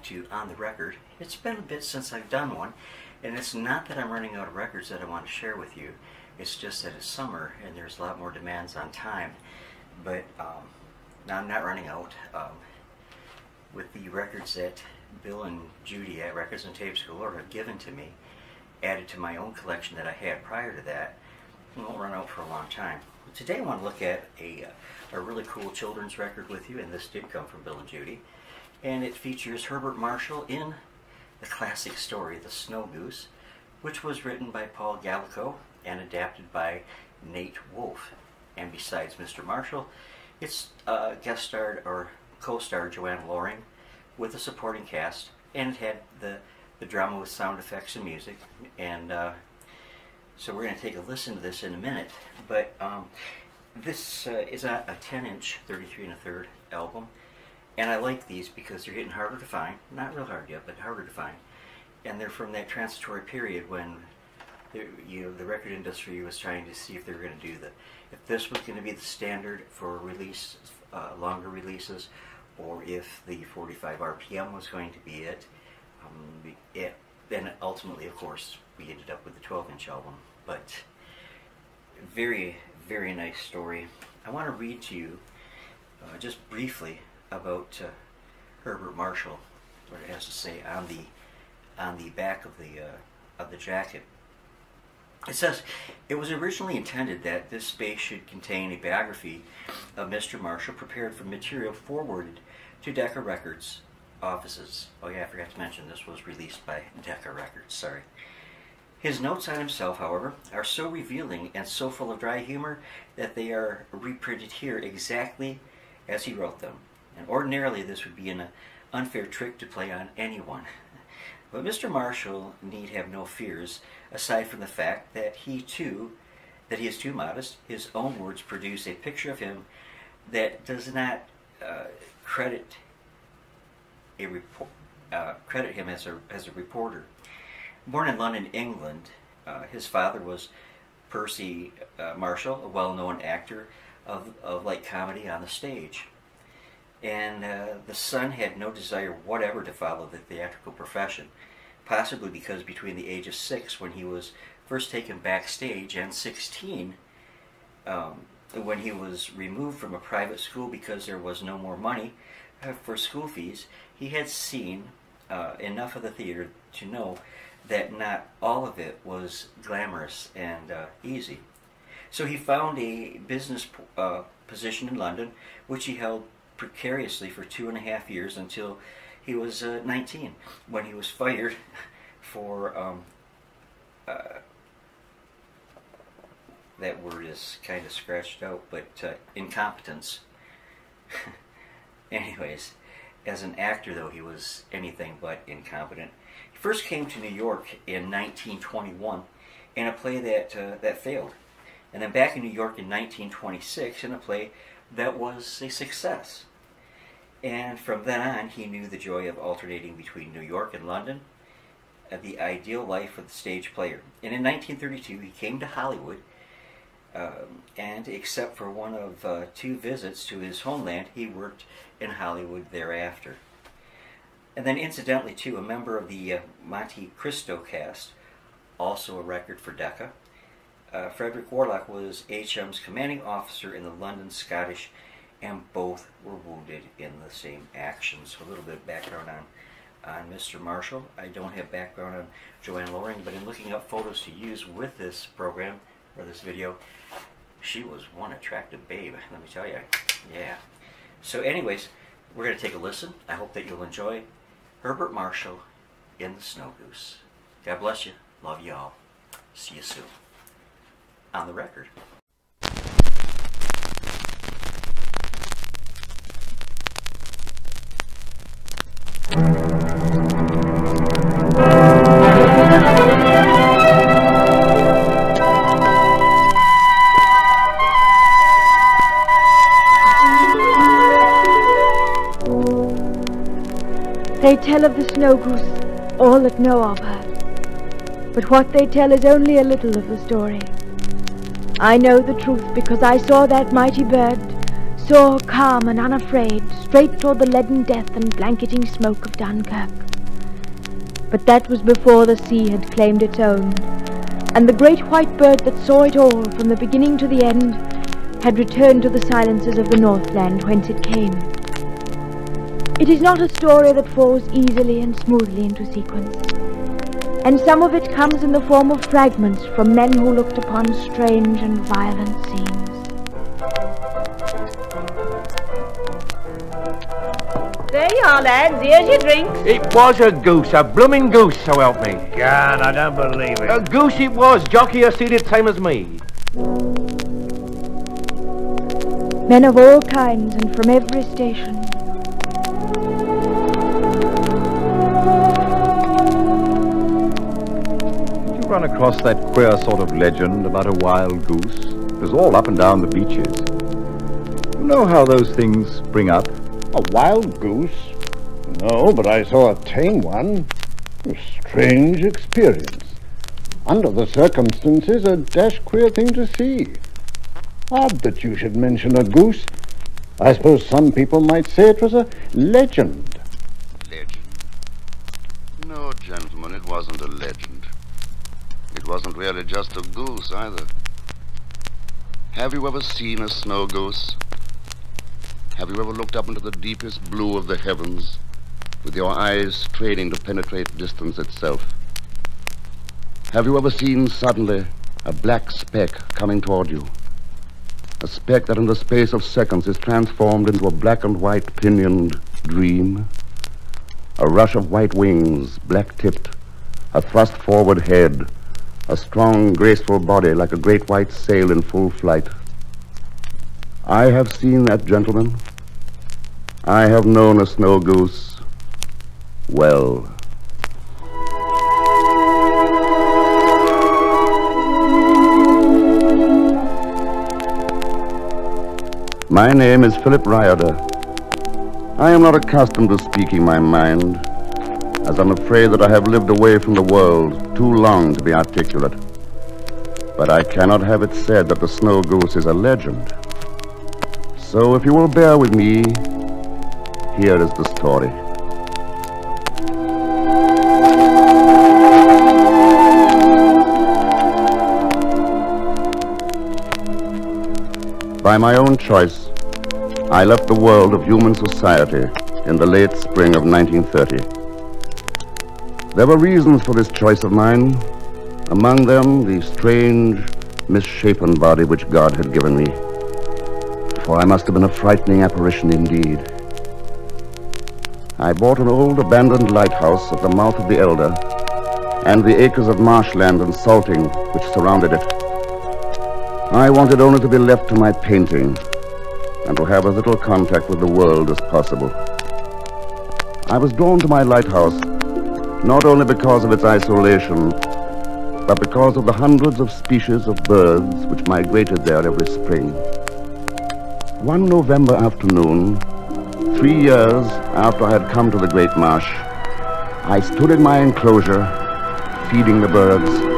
back to on the record. It's been a bit since I've done one, and it's not that I'm running out of records that I want to share with you. It's just that it's summer and there's a lot more demands on time. But now I'm not running out. With the records that Bill and Judy at Records and Tapes Galore have given to me, added to my own collection that I had prior to that, I won't run out for a long time. Today I want to look at a really cool children's record with you, and this did come from Bill and Judy. And it features Herbert Marshall in the classic story, The Snow Goose, which was written by Paul Gallico and adapted by Nate Wolfe. And besides Mr. Marshall, it's guest starred or co-starred Joan Lorring with a supporting cast, and it had the drama with sound effects and music. And so we're going to take a listen to this in a minute. But this is a 10-inch 33 1/3 album, and I like these because they're hitting harder to find. Not real hard yet, but harder to find. And they're from that transitory period when the record industry was trying to see if they were going to do if this was going to be the standard for release, longer releases, or if the 45 RPM was going to be it. Then ultimately, of course, we ended up with the 12-inch album. But very, very nice story. I want to read to you just briefly about Herbert Marshall, what it has to say on the back of the jacket. It says, "It was originally intended that this space should contain a biography of Mr. Marshall prepared from material forwarded to Decca Records offices." Oh yeah, I forgot to mention this was released by Decca Records, sorry. "His notes on himself, however, are so revealing and so full of dry humor that they are reprinted here exactly as he wrote them. And ordinarily this would be an unfair trick to play on anyone. But Mr. Marshall need have no fears, aside from the fact that he is too modest. His own words produce a picture of him that does not credit him as a reporter. Born in London, England, his father was Percy Marshall, a well-known actor of light comedy on the stage. And the son had no desire whatever to follow the theatrical profession, possibly because between the age of 6, when he was first taken backstage, and 16, when he was removed from a private school because there was no more money for school fees, he had seen enough of the theater to know that not all of it was glamorous and easy. So he found a business position in London, which he held precariously for 2.5 years until he was 19, when he was fired for that word is kind of scratched out, but incompetence. Anyways, as an actor though, he was anything but incompetent. He first came to New York in 1921 in a play that that failed, and then back in New York in 1926 in a play that was a success. And from then on, he knew the joy of alternating between New York and London, the ideal life of the stage player. And in 1932, he came to Hollywood, and except for one of 2 visits to his homeland, he worked in Hollywood thereafter. And then incidentally, too, a member of the Monte Cristo cast, also a record for Decca. Frederick Warlock was HM's commanding officer in the London Scottish, and both were wounded in the same action. So a little bit of background on Mr. Marshall. I don't have background on Joan Lorring, but in looking up photos to use with this program, or this video, she was one attractive babe, let me tell you. Yeah. So anyways, we're going to take a listen. I hope that you'll enjoy Herbert Marshall in The Snow Goose. God bless you. Love you all. See you soon. On the record. They tell of the Snow Goose all that know of her, but what they tell is only a little of the story. I know the truth because I saw that mighty bird door, calm and unafraid, straight toward the leaden death and blanketing smoke of Dunkirk. But that was before the sea had claimed its own, and the great white bird that saw it all from the beginning to the end had returned to the silences of the Northland whence it came. It is not a story that falls easily and smoothly into sequence, and some of it comes in the form of fragments from men who looked upon strange and violent scenes. There you are, lads. Here's your drinks. It was a goose, a blooming goose, so help me. God, I don't believe it. A goose it was. Jockey has seen it same as me. Men of all kinds and from every station. Did you run across that queer sort of legend about a wild goose? It was all up and down the beaches. You know how those things spring up? A wild goose? No, but I saw a tame one. A strange experience. Under the circumstances, a dash queer thing to see. Odd that you should mention a goose. I suppose some people might say it was a legend. Legend? No, gentlemen, it wasn't a legend. It wasn't really just a goose, either. Have you ever seen a snow goose? Have you ever looked up into the deepest blue of the heavens with your eyes straining to penetrate distance itself? Have you ever seen suddenly a black speck coming toward you? A speck that in the space of seconds is transformed into a black and white pinioned dream? A rush of white wings, black-tipped, a thrust forward head, a strong, graceful body like a great white sail in full flight. I have seen that, gentleman. I have known a snow goose well. My name is Philip Riordan. I am not accustomed to speaking my mind, as I'm afraid that I have lived away from the world too long to be articulate. But I cannot have it said that the snow goose is a legend. So if you will bear with me, here is the story. By my own choice, I left the world of human society in the late spring of 1930. There were reasons for this choice of mine, among them the strange, misshapen body which God had given me. I must have been a frightening apparition indeed. I bought an old abandoned lighthouse at the mouth of the Elder and the acres of marshland and salting which surrounded it. I wanted only to be left to my painting and to have as little contact with the world as possible. I was drawn to my lighthouse not only because of its isolation, but because of the hundreds of species of birds which migrated there every spring. One November afternoon, 3 years after I had come to the Great Marsh, I stood in my enclosure, feeding the birds.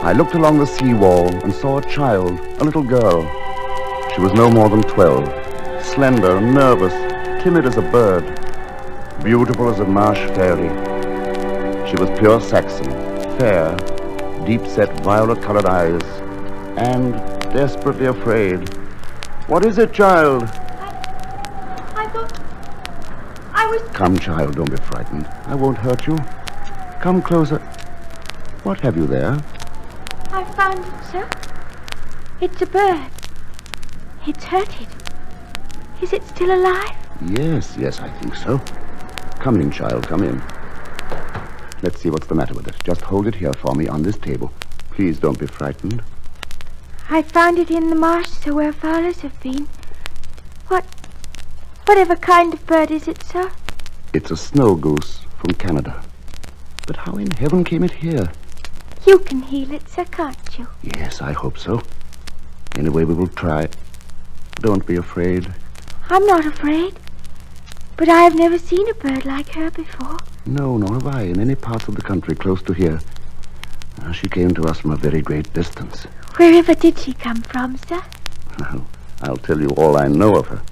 I looked along the seawall and saw a child, a little girl. She was no more than 12, slender, nervous, timid as a bird, beautiful as a marsh fairy. She was pure Saxon, fair, deep-set violet-colored eyes, and desperately afraid. What is it, child? I thought... I was... Come, child, don't be frightened. I won't hurt you. Come closer. What have you there? I found it, sir. It's a bird. It's hurted. Is it still alive? Yes, I think so. Come in, child, come in. Let's see what's the matter with it. Just hold it here for me on this table. Please don't be frightened. I found it in the marsh, sir, where fowlers have been. Whatever kind of bird is it, sir? It's a snow goose from Canada. But how in heaven came it here? You can heal it, sir, can't you? Yes, I hope so. Anyway, we will try. Don't be afraid. I'm not afraid. But I have never seen a bird like her before. No, nor have I, in any parts of the country close to here. She came to us from a very great distance. Wherever did she come from, sir? Well, I'll tell you all I know of her.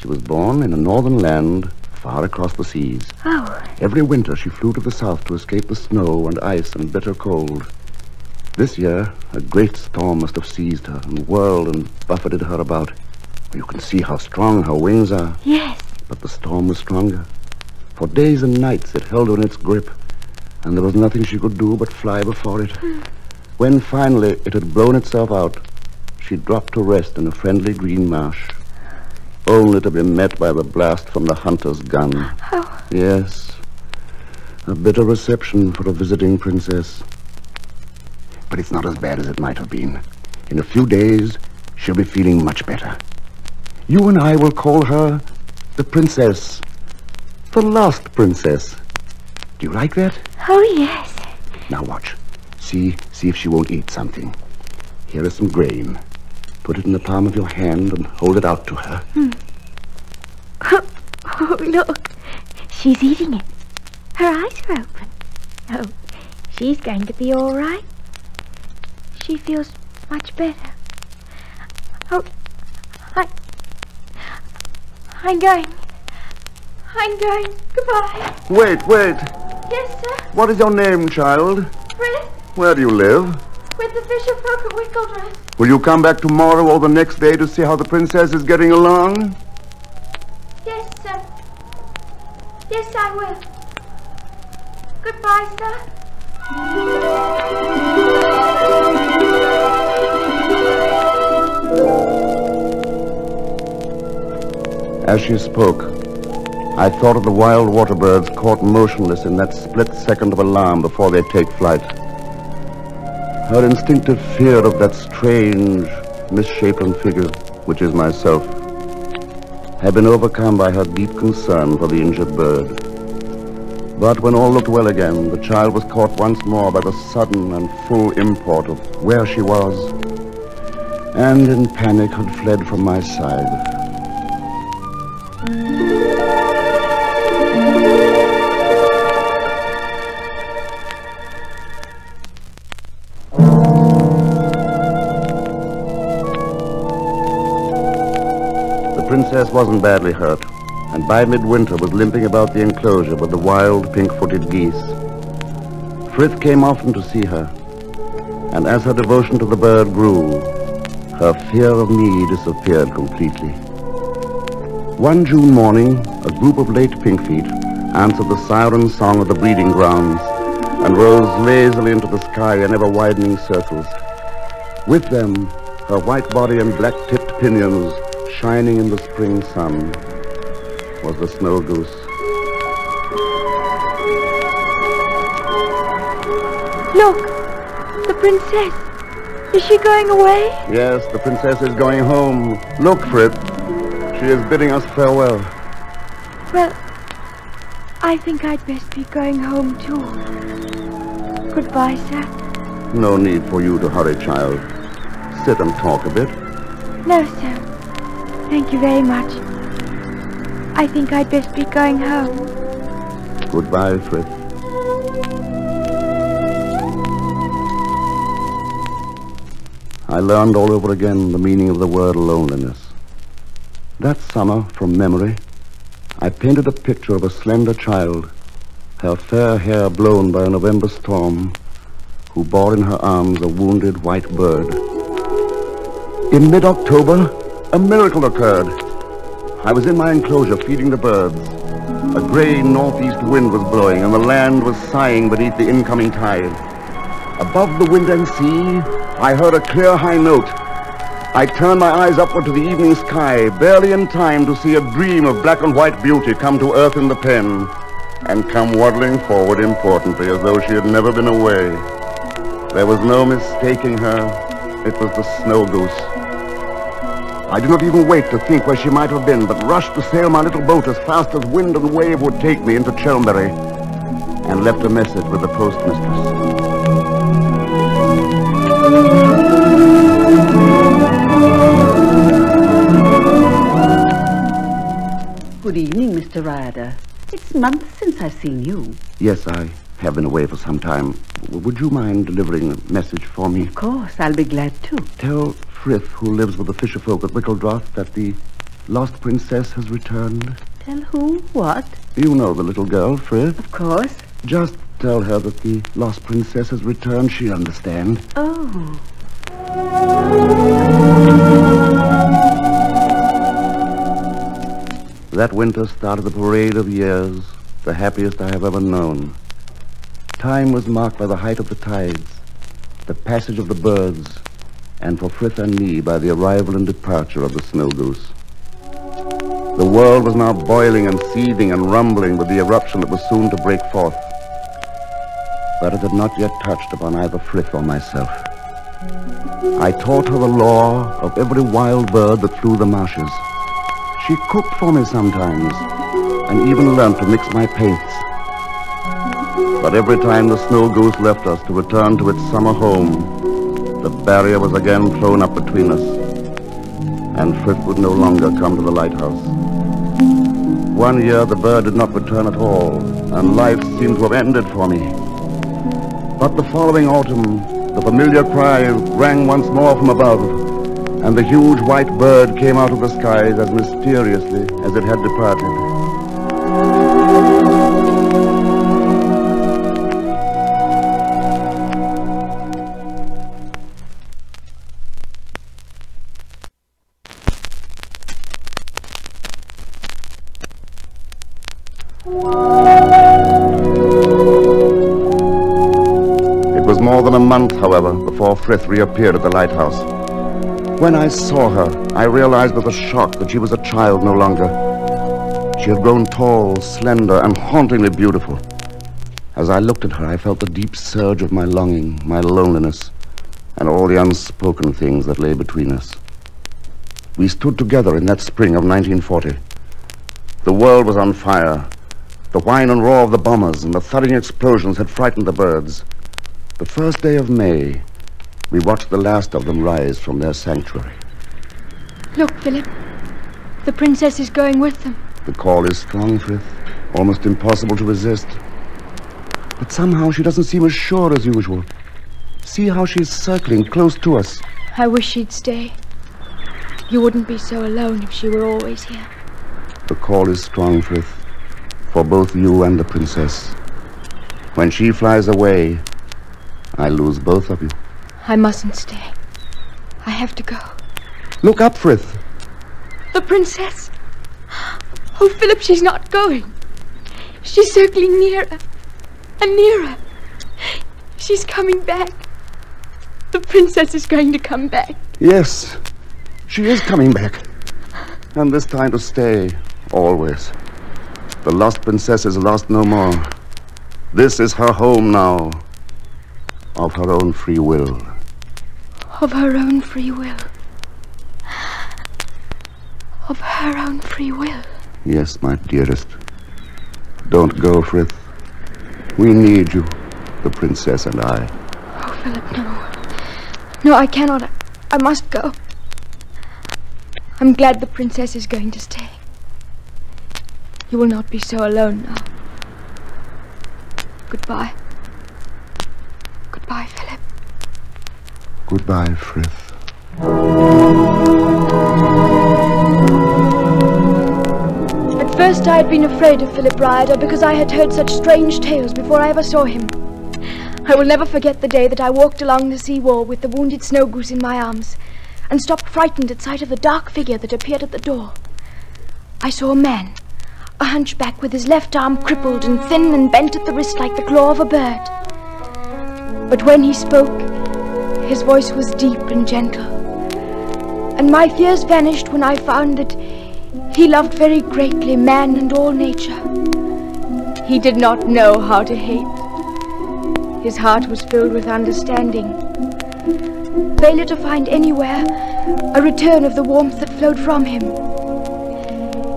She was born in a northern land far across the seas. Oh. Every winter she flew to the south to escape the snow and ice and bitter cold. This year, a great storm must have seized her and whirled and buffeted her about. You can see how strong her wings are. Yes. But the storm was stronger. For days and nights it held her in its grip, and there was nothing she could do but fly before it. Mm. When finally it had blown itself out, she dropped to rest in a friendly green marsh, only to be met by the blast from the hunter's gun. Oh. Yes, a bitter reception for a visiting princess. But it's not as bad as it might have been. In a few days, she'll be feeling much better. You and I will call her the princess, the lost princess. Do you like that? Oh, yes. Now watch. See if she won't eat something. Here is some grain. Put it in the palm of your hand and hold it out to her. Mm. Oh, look. She's eating it. Her eyes are open. Oh, she's going to be all right. She feels much better. Oh, I'm going. I'm going. Goodbye. Wait. Yes, sir? What is your name, child? Frith. Where do you live? With the fisherfolk at Wickledress. Will you come back tomorrow or the next day to see how the princess is getting along? Yes, sir. Yes, I will. Goodbye, sir. As she spoke, I thought of the wild water birds caught motionless in that split second of alarm before they take flight. Her instinctive fear of that strange, misshapen figure, which is myself, had been overcome by her deep concern for the injured bird. But when all looked well again, the child was caught once more by the sudden and full import of where she was, and in panic had fled from my side. The princess wasn't badly hurt, and by midwinter was limping about the enclosure with the wild, pink-footed geese. Frith came often to see her, and as her devotion to the bird grew, her fear of me disappeared completely. One June morning, a group of late pinkfeet answered the siren song of the breeding grounds and rose lazily into the sky in ever-widening circles. With them, her white body and black-tipped pinions shining in the spring sun, was the snow goose. Look, the princess. Is she going away? Yes, the princess is going home. Look, Frith. She is bidding us farewell. Well, I think I'd best be going home, too. Goodbye, sir. No need for you to hurry, child. Sit and talk a bit. No, sir. Thank you very much. I think I'd best be going home. Goodbye, Frith. I learned all over again the meaning of the word loneliness. That summer, from memory, I painted a picture of a slender child, her fair hair blown by a November storm, who bore in her arms a wounded white bird. In mid-October, a miracle occurred. I was in my enclosure feeding the birds. A gray northeast wind was blowing and the land was sighing beneath the incoming tide. Above the wind and sea, I heard a clear high note. I turned my eyes upward to the evening sky, barely in time to see a dream of black and white beauty come to earth in the pen and come waddling forward importantly as though she had never been away. There was no mistaking her. It was the snow goose. I did not even wait to think where she might have been, but rushed to sail my little boat as fast as wind and wave would take me into Chelmbury, and left a message with the postmistress. Good evening, Mr. Ryder. It's months since I've seen you. Yes, I have been away for some time. Would you mind delivering a message for me? Of course, I'll be glad to. Tell Frith, who lives with the fisher folk at Wickledroth, that the lost princess has returned. Tell who? What? You know the little girl, Frith. Of course. Just tell her that the lost princess has returned. She'll understand. Oh. That winter started the parade of years, the happiest I have ever known. Time was marked by the height of the tides, the passage of the birds, and for Frith and me by the arrival and departure of the Snow Goose. The world was now boiling and seething and rumbling with the eruption that was soon to break forth. But it had not yet touched upon either Frith or myself. I taught her the lore of every wild bird that flew the marshes. She cooked for me sometimes, and even learned to mix my paints. But every time the Snow Goose left us to return to its summer home, the barrier was again thrown up between us, and Frith would no longer come to the lighthouse. One year the bird did not return at all, and life seemed to have ended for me. But the following autumn, the familiar cry rang once more from above, and the huge white bird came out of the skies as mysteriously as it had departed. It was more than a month, however, before Frith reappeared at the lighthouse. When I saw her, I realized with a shock that she was a child no longer. She had grown tall, slender, and hauntingly beautiful. As I looked at her, I felt the deep surge of my longing, my loneliness, and all the unspoken things that lay between us. We stood together in that spring of 1940. The world was on fire. The whine and roar of the bombers and the thudding explosions had frightened the birds. The first day of May, we watched the last of them rise from their sanctuary. Look, Philip. The princess is going with them. The call is strong, Frith. Almost impossible to resist. But somehow she doesn't seem as sure as usual. See how she's circling close to us. I wish she'd stay. You wouldn't be so alone if she were always here. The call is strong, Frith. For both you and the princess. When she flies away, I lose both of you. I mustn't stay. I have to go. Look up, Frith. The princess. Oh, Philip, she's not going. She's circling nearer and nearer. She's coming back. The princess is going to come back. Yes, she is coming back. And this time to stay, always. The lost princess is lost no more. This is her home now, of her own free will. Of her own free will. Of her own free will. Yes, my dearest. Don't go, Frith. We need you, the princess and I. Oh, Philip, no. No, I cannot. I must go. I'm glad the princess is going to stay. You will not be so alone now. Goodbye. Goodbye, Philip. Goodbye, Frith. At first I had been afraid of Philip Ryder because I had heard such strange tales before I ever saw him. I will never forget the day that I walked along the sea wall with the wounded Snow Goose in my arms and stopped frightened at sight of the dark figure that appeared at the door. I saw a man, a hunchback with his left arm crippled and thin and bent at the wrist like the claw of a bird. But when he spoke, his voice was deep and gentle, and my fears vanished when I found that he loved very greatly man and all nature. He did not know how to hate. His heart was filled with understanding. Failure to find anywhere a return of the warmth that flowed from him.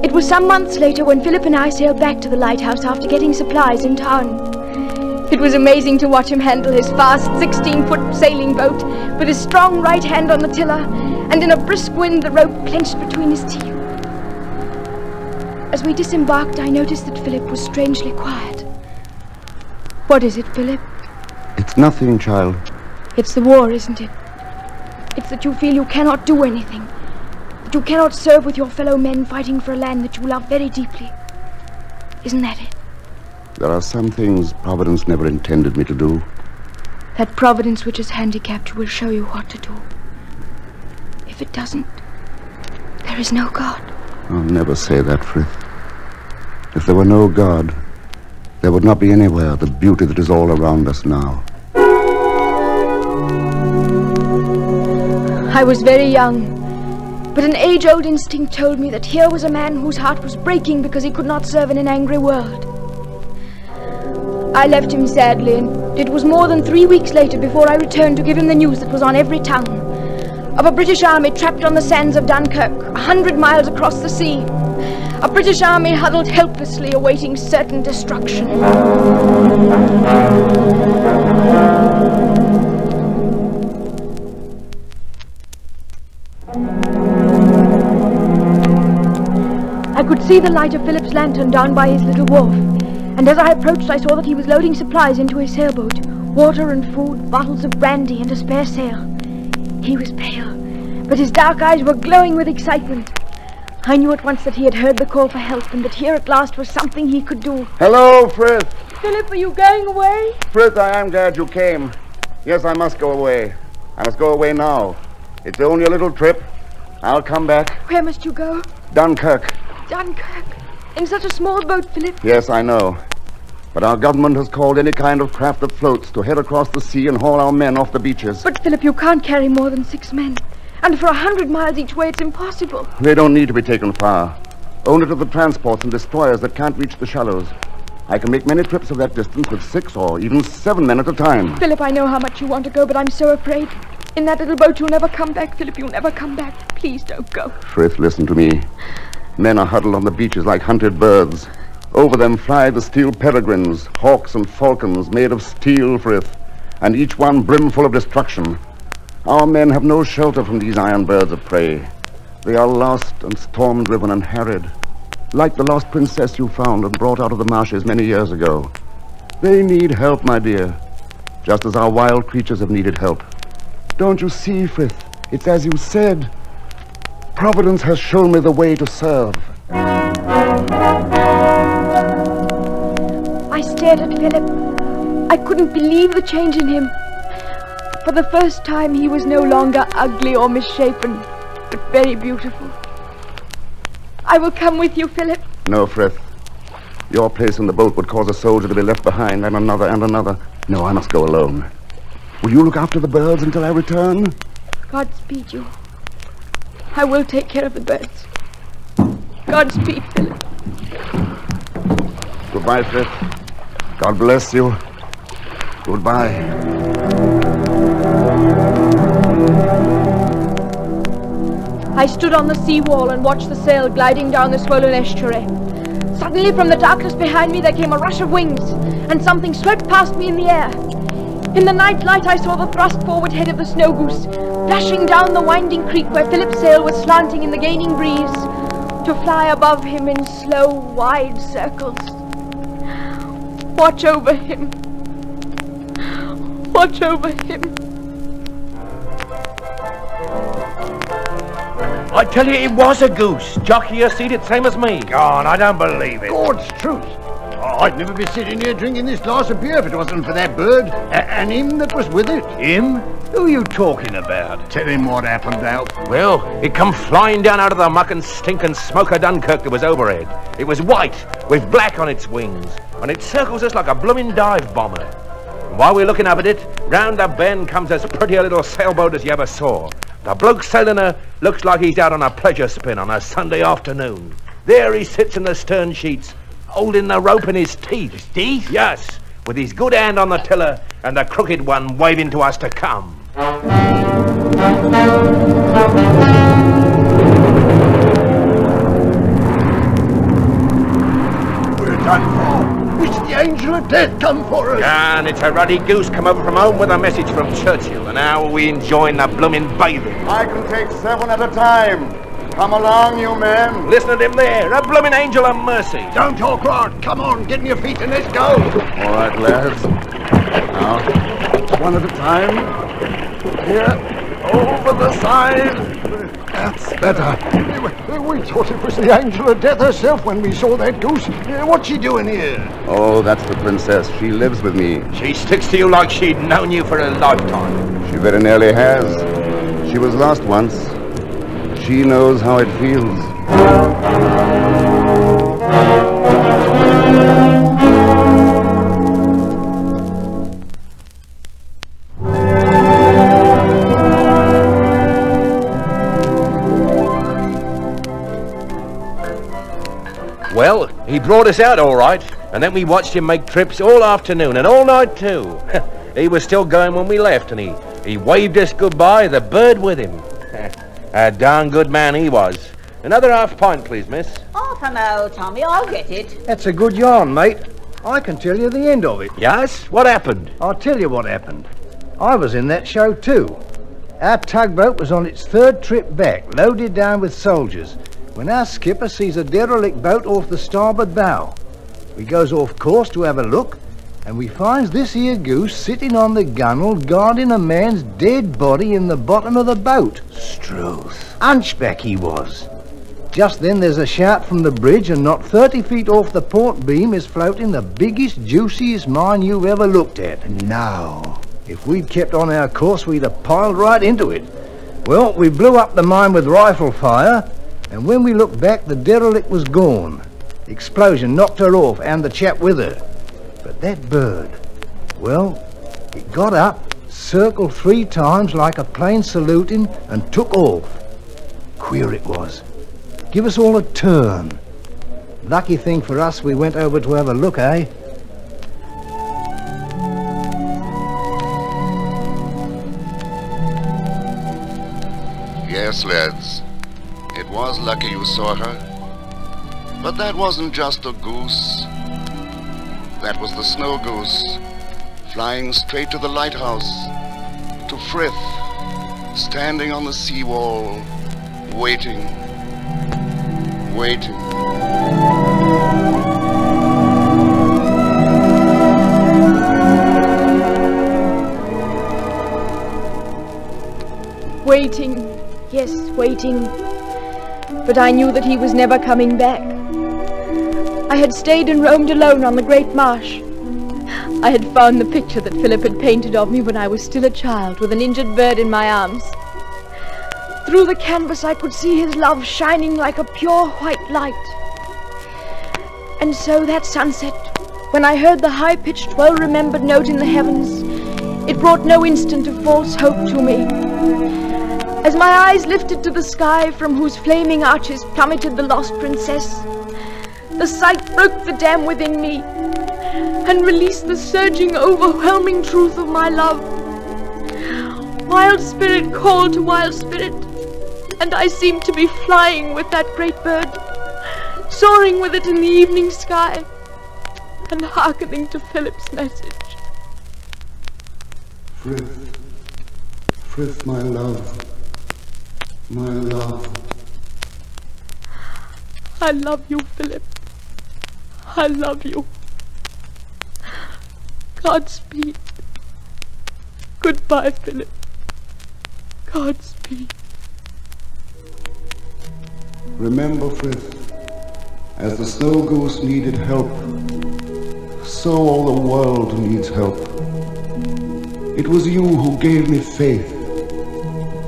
It was some months later when Philip and I sailed back to the lighthouse after getting supplies in town. It was amazing to watch him handle his fast 16-foot sailing boat with his strong right hand on the tiller, and in a brisk wind the rope clenched between his teeth. As we disembarked, I noticed that Philip was strangely quiet. What is it, Philip? It's nothing, child. It's the war, isn't it? It's that you feel you cannot do anything. That you cannot serve with your fellow men fighting for a land that you love very deeply. Isn't that it? There are some things Providence never intended me to do. That Providence which has handicapped you will show you what to do. If it doesn't, there is no God. I'll never say that, Frith. If there were no God, there would not be anywhere the beauty that is all around us now. I was very young, but an age-old instinct told me that here was a man whose heart was breaking because he could not serve in an angry world. I left him sadly, and it was more than 3 weeks later before I returned to give him the news that was on every tongue. Of a British army trapped on the sands of Dunkirk, 100 miles across the sea. A British army huddled helplessly, awaiting certain destruction. I could see the light of Philip's lantern down by his little wharf, and as I approached I saw that he was loading supplies into his sailboat. Water and food, bottles of brandy and a spare sail. He was pale, but his dark eyes were glowing with excitement. I knew at once that he had heard the call for help and that here at last was something he could do. Hello, Frith. Philip, are you going away? Frith, I am glad you came. Yes, I must go away. I must go away now. It's only a little trip. I'll come back. Where must you go? Dunkirk. Dunkirk? In such a small boat, Philip? Yes, I know. But our government has called any kind of craft that floats to head across the sea and haul our men off the beaches. But, Philip, you can't carry more than 6 men. And for 100 miles each way, it's impossible. They don't need to be taken far. Only to the transports and destroyers that can't reach the shallows. I can make many trips of that distance with 6 or even 7 men at a time. Philip, I know how much you want to go, but I'm so afraid. In that little boat, you'll never come back, Philip. You'll never come back. Please don't go. Frith, listen to me. Men are huddled on the beaches like hunted birds. Over them fly the steel peregrines, hawks and falcons made of steel, Frith, and each one brimful of destruction. Our men have no shelter from these iron birds of prey. They are lost and storm-driven and harried, like the lost princess you found and brought out of the marshes many years ago. They need help, my dear, just as our wild creatures have needed help. Don't you see, Frith? It's as you said. Providence has shown me the way to serve. I stared at Philip. I couldn't believe the change in him. For the first time, he was no longer ugly or misshapen, but very beautiful. I will come with you, Philip. No, Frith. Your place in the boat would cause a soldier to be left behind, and another, and another. No, I must go alone. Will you look after the birds until I return? Godspeed you. I will take care of the birds. Godspeed, Philip. Goodbye, Frith. God bless you. Goodbye. I stood on the seawall and watched the sail gliding down the swollen estuary. Suddenly, from the darkness behind me, there came a rush of wings, and something swept past me in the air. In the night light, I saw the thrust-forward head of the Snow Goose, flashing down the winding creek where Philip's sail was slanting in the gaining breeze, to fly above him in slow, wide circles. Watch over him. Watch over him. I tell you, it was a goose. Jockey here seen it same as me. God, I don't believe it. God's truth. Oh, I'd never be sitting here drinking this glass of beer if it wasn't for that bird and him that was with it. Him? Who are you talking about? Tell him what happened, Al. Well, it come flying down out of the muck and stink and smoke of Dunkirk that was overhead. It was white, with black on its wings, and it circles us like a blooming dive bomber. And while we're looking up at it, round a bend comes as pretty a little sailboat as you ever saw. The bloke sailing her looks like he's out on a pleasure spin on a Sunday afternoon. There he sits in the stern sheets, holding the rope in his teeth. His teeth? Yes, with his good hand on the tiller and the crooked one waving to us to come. We're done for. It's the angel of death come for us. And it's a ruddy goose come over from home with a message from Churchill. And how are we enjoying the blooming bathing? I can take 7 at a time. Come along, you men. Listen to them there. A blooming angel of mercy. Don't talk rot. Come on, get in your feet and let's go. All right, lads. Now, one at a time. Here, over the side. That's better. We thought it was the angel of death herself when we saw that goose. What's she doing here? Oh, that's the princess. She lives with me. She sticks to you like she'd known you for a lifetime. She very nearly has. She was lost once. She knows how it feels. Well, he brought us out all right, and then we watched him make trips all afternoon and all night too. He was still going when we left, and he waved us goodbye, the bird with him. A darn good man he was. Another half pint, please, miss. Half an old Tommy, I'll get it. That's a good yarn, mate. I can tell you the end of it. Yes? What happened? I'll tell you what happened. I was in that show too. Our tugboat was on its third trip back, loaded down with soldiers, when our skipper sees a derelict boat off the starboard bow. We goes off course to have a look, and we finds this here goose sitting on the gunwale guarding a man's dead body in the bottom of the boat. Struth. Hunchback he was. Just then there's a shout from the bridge, and not 30 feet off the port beam is floating the biggest, juiciest mine you ever looked at. No. If we'd kept on our course, we'd have piled right into it. Well, we blew up the mine with rifle fire, and when we looked back, the derelict was gone. The explosion knocked her off, and the chap with her. But that bird, well, it got up, circled 3 times like a plane saluting, and took off. Queer it was. Give us all a turn. Lucky thing for us, we went over to have a look, eh? Yes, lads. It was lucky you saw her. But that wasn't just a goose. That was the snow goose, flying straight to the lighthouse, to Frith, standing on the seawall, waiting, waiting. Waiting, yes, waiting. But I knew that he was never coming back. I had stayed and roamed alone on the great marsh. I had found the picture that Philip had painted of me when I was still a child, with an injured bird in my arms. Through the canvas I could see his love shining like a pure white light. And so that sunset, when I heard the high-pitched, well-remembered note in the heavens, it brought no instant of false hope to me. As my eyes lifted to the sky from whose flaming arches plummeted the lost princess, the sight broke the dam within me and released the surging, overwhelming truth of my love. Wild spirit called to wild spirit, and I seemed to be flying with that great bird, soaring with it in the evening sky and hearkening to Philip's message. Frith, Frith, my love. My love. I love you, Philip. I love you. Godspeed. Goodbye, Philip. Godspeed. Remember, Frith, as the snow goose needed help, so all the world needs help. It was you who gave me faith,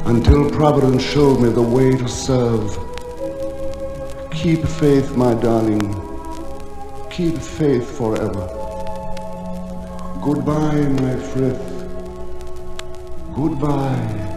until Providence showed me the way to serve. Keep faith, my darling. Keep faith forever. Goodbye, my Frith. Goodbye.